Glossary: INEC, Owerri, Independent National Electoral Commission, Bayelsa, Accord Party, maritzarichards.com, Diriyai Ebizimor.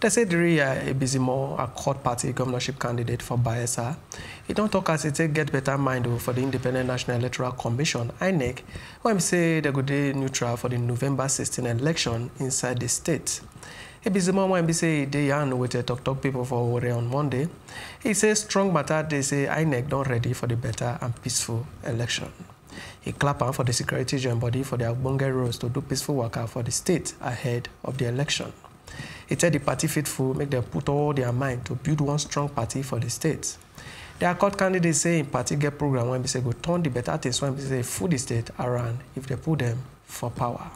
They say Diriyai Ebizimor, Accord Party governorship candidate for Bayelsa, he don't talk as he take get better mind for the Independent National Electoral Commission, INEC, who say they go dey neutral for the November 16 election inside the state. Ebizimor when say they yarn with the talk people for Owerri on Monday. He says strong matter they say INEC don't ready for the better and peaceful election. He clap on for the security joint body for their bonge roles to do peaceful worker for the state ahead of the election. He tell the party faithful make them put all their mind to build one strong party for the state. The Accord candidates say in party get program when they say go turn the better things when they say fool the state around if they put them for power.